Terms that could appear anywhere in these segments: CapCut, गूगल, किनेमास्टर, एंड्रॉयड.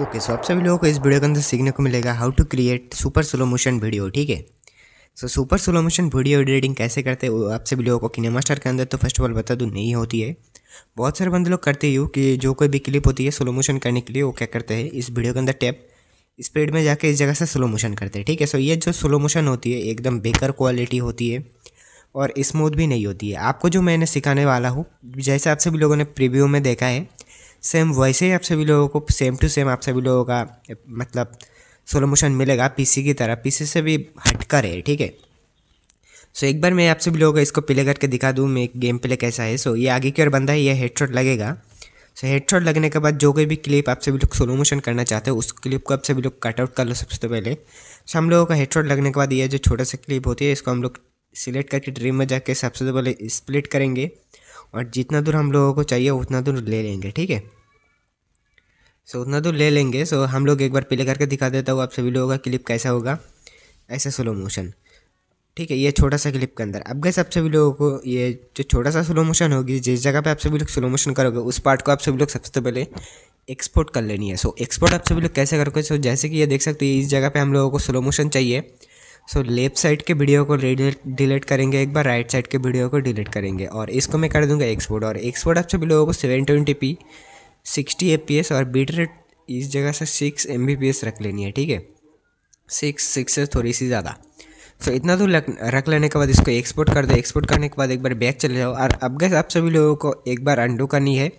Okay, सो आप सभी लोगों को इस वीडियो के अंदर सीखने को मिलेगा how to create super slow motion video. ठीक है, so super slow motion video editing कैसे करते हैं आप सभी लोगों को किनेमास्टर के अंदर तो फर्स्ट ऑफ ऑल बता दूँ नहीं होती है। बहुत सारे बंदे लोग करते ही हो कि जो कोई भी क्लिप होती है स्लो मोशन करने के लिए वो क्या करते हैं इस वीडियो के अंदर टैप स्पीड में जाके इस जगह से स्लो मोशन करते हैं। ठीक है, सो ये जो स्लो मोशन होती है एकदम बेकार क्वालिटी होती है और स्मूथ भी नहीं होती है। आपको जो मैंने सिखाने वाला हूँ जैसे आप सभी लोगों ने प्रीव्यू में देखा है सेम वैसे ही आप सभी लोगों को सेम टू सेम आप सभी लोगों का मतलब स्लो मोशन मिलेगा पीसी की तरह, पीसी से भी हटकर है। ठीक है, सो एक बार मैं आप सभी लोगों को इसको प्ले करके दिखा दूँ मैं गेम प्ले कैसा है। सो ये आगे की ओर बंदा है, ये हेडशॉट लगेगा। सो हेडशॉट लगने के बाद जो कोई भी क्लिप आप सभी लोग स्लो मोशन करना चाहते हो उस क्लिप को आप सभी लोग कटआउट कर लो सबसे पहले। सो हम लोगों का हेडशॉट लगने के बाद ये जो छोटा सा क्लिप होती है इसको हम लोग सिलेक्ट करके ट्रिम में जाके सबसे पहले स्प्लिट करेंगे और जितना दूर हम लोगों को चाहिए उतना दूर ले लेंगे। ठीक है, सो उतना दूर ले लेंगे। सो हम लोग एक बार प्ले करके दिखा देता हूँ आप सभी लोगों का क्लिप कैसा होगा, ऐसा स्लो मोशन। ठीक है, ये छोटा सा क्लिप के अंदर अब गैस आप सभी लोगों को ये जो छोटा सा स्लो मोशन होगी जिस जगह पे आप सभी लोग स्लो मोशन करोगे उस पार्ट को आप सभी लोग सबसे पहले एक्सपोर्ट कर लेनी है। सो एक्सपोर्ट आप सभी लोग कैसे करोगे। सो जैसे कि ये देख सकते हो इस जगह पे हम लोगों को स्लो मोशन चाहिए। सो लेफ्ट साइड के वीडियो को डिलीट करेंगे एक बार, राइट साइड के वीडियो को डिलीट करेंगे और इसको मैं कर दूंगा एक्सपोर्ट। और एक्सपोर्ट आप सभी लोगों को 720p 60 fps और बीट रेट इस जगह से 6 mbps रख लेनी है। ठीक है, 6 से थोड़ी सी ज़्यादा। सो इतना तो रख लेने के बाद इसको एक्सपोर्ट कर दो। एक्सपोर्ट करने के बाद एक बार बैक चले जाओ और अब गैस आप सभी लोगों को एक बार अंडू करनी है।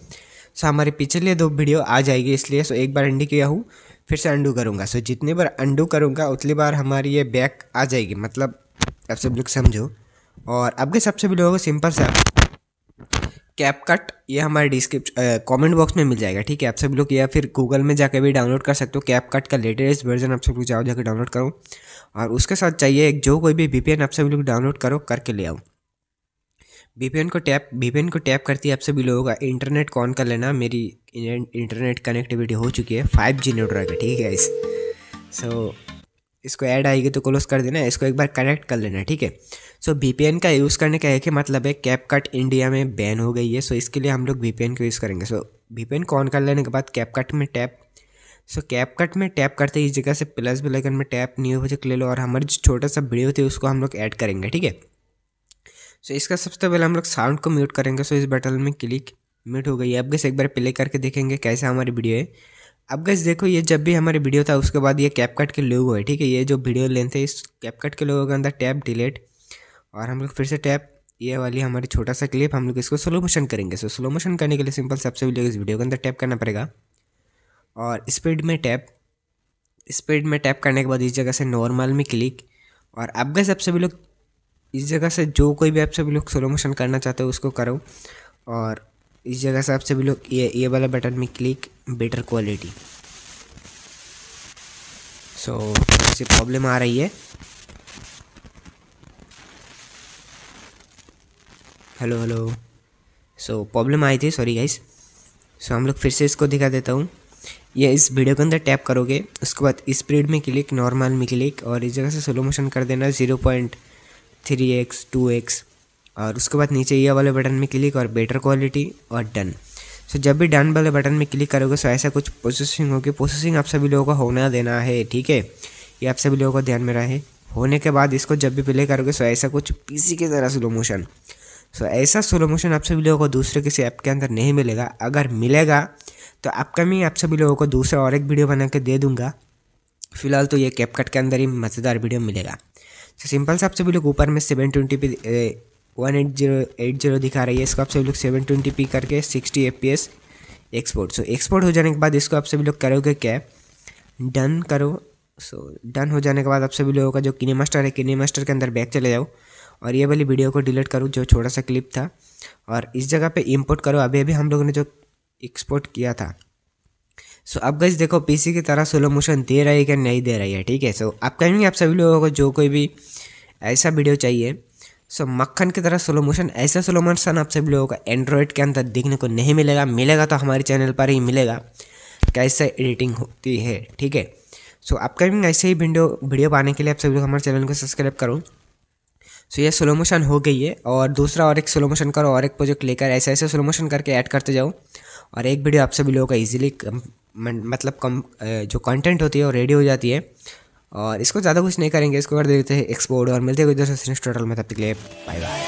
सो हमारे पिछले दो वीडियो आ जाएगी इसलिए सो एक बार अंडू किया हूँ फिर से अंडू करूँगा। सो जितनी बार अंडू करूँगा उतनी बार हमारी ये बैक आ जाएगी, मतलब आप सब लोग समझो। और अब गैस आप सभी लोगों को सिंपल सा कैपकट ये हमारे डिस्क्रिप्शन कमेंट बॉक्स में मिल जाएगा। ठीक है, आप सब लोग या फिर गूगल में जाकर भी डाउनलोड कर सकते हो। कैपकट का लेटेस्ट वर्जन आप सब लोग जाओ जाकर डाउनलोड करो और उसके साथ चाहिए एक जो कोई भी वीपीएन आप सभी लोग डाउनलोड करो करके ले आओ। वीपीएन को टैप करती है आप सभी लोगों का इंटरनेट ऑन कर लेना। मेरी इंटरनेट कनेक्टिविटी हो चुकी है 5G नेटवर्क है। ठीक है गाइस, सो इसको ऐड आएगी तो क्लोज कर देना, इसको एक बार कनेक्ट कर लेना। ठीक है, सो वीपीएन का यूज़ करने का एक ही मतलब है कैपकट इंडिया में बैन हो गई है। सो इसके लिए हम लोग वीपीएन को यूज़ करेंगे। सो वीपीएन को ऑन कर लेने के बाद कैपकट में टैप। सो कैपकट में टैप करते ही इस जगह से प्लस बेल आइकन में टैप न्यू प्रोजेक्ट ले लो और हमारे जो छोटा सा वीडियो थी उसको हम लोग ऐड करेंगे। ठीक है, सो इसका सबसे पहले हम लोग साउंड को म्यूट करेंगे। सो इस बटन में क्लिक म्यूट हो गई है। अब गैस एक बार प्ले करके देखेंगे कैसा हमारी वीडियो है। अब गैस देखो ये जब भी हमारी वीडियो था उसके बाद ये कैपकट के लोगो है। ठीक है, ये जो वीडियो लेंथ है इस कैपकट के लोगों के अंदर टैप डिलीट और हम लोग फिर से टैप ये वाली हमारी छोटा सा क्लिप हम लोग इसको स्लो मोशन करेंगे। सो स्लो मोशन करने के लिए सिंपल सबसे पहले इस वीडियो के अंदर टैप करना पड़ेगा और स्पीड में टैप करने के बाद इस जगह से नॉर्मल में क्लिक। और अब गैस आप सभी लोग इस जगह से जो कोई भी आप सभी लोग स्लो मोशन करना चाहते हो उसको करो और इस जगह से आप सभी लोग ये वाला बटन में क्लिक बेटर क्वालिटी। सो इससे प्रॉब्लम आ रही है। हेलो सो प्रॉब्लम आई थी, सॉरी गाइस। सो हम लोग फिर से इसको दिखा देता हूँ। ये इस वीडियो के अंदर टैप करोगे उसके बाद स्पीड में क्लिक, नॉर्मल में क्लिक और इस जगह से स्लो मोशन कर देना 0.3x 2x और उसके बाद नीचे ये वाले बटन में क्लिक और बेटर क्वालिटी और डन। सो जब भी डन वाले बटन में क्लिक करोगे सो ऐसा कुछ प्रोसेसिंग होगी। प्रोसेसिंग आप सभी लोगों को होना देना है। ठीक है, ये आप सभी लोगों को ध्यान में रहे। होने के बाद इसको जब भी प्ले करोगे सो ऐसा कुछ पीसी की तरह स्लो मोशन। सो ऐसा स्लो मोशन आप सभी लोगों को दूसरे किसी ऐप के अंदर नहीं मिलेगा। अगर मिलेगा तो अपकमिंग आप सभी लोगों को दूसरा और एक वीडियो बना के दे दूँगा। फिलहाल तो ये कैपकट के अंदर ही मज़ेदार वीडियो मिलेगा। सो सिंपल से आप सभी लोग ऊपर में 720p 1880 दिखा रही है, इसको आप सभी लोग 720p करके 60 fps एक्सपोर्ट। सो एक्सपोर्ट हो जाने के बाद इसको आप सभी लोग करोगे क्या डन करो। सो डन हो जाने के बाद आप सभी लोगों का जो किनेमास्टर है किनेमास्टर के अंदर बैक चले जाओ और ये वाली वीडियो को डिलीट करो जो छोटा सा क्लिप था और इस जगह पे इंपोर्ट करो अभी अभी हम लोगों ने जो एक्सपोर्ट किया था। सो अब गाइस देखो पीसी की तरह स्लो मोशन दे रही है कि नहीं दे रही है। ठीक है, सो अब कहेंगे आप सभी लोगों को जो कोई भी ऐसा वीडियो चाहिए सो मक्खन की तरह स्लो मोशन, ऐसा स्लो मोशन आप सभी लोगों का एंड्रॉयड के अंदर देखने को नहीं मिलेगा। मिलेगा तो हमारे चैनल पर ही मिलेगा कैसे एडिटिंग होती है। ठीक है, सो अपकमिंग ऐसे ही वीडियो पाने के लिए आप सभी लोग हमारे चैनल को सब्सक्राइब करो। सो ये स्लो मोशन हो गई है और दूसरा और एक स्लो मोशन करो और एक प्रोजेक्ट लेकर ऐसे स्लो मोशन करके ऐड करते जाओ और एक वीडियो आप सभी लोगों का ईजिली मतलब कम जो कंटेंट होती है वो रेडी हो जाती है। और इसको ज़्यादा कुछ नहीं करेंगे, इसको कर देते हैं एक्सपोर्ट और मिलते हैं कुछ दूसरे ट्यूटोरियल में। तब तक के लिए बाय बाय।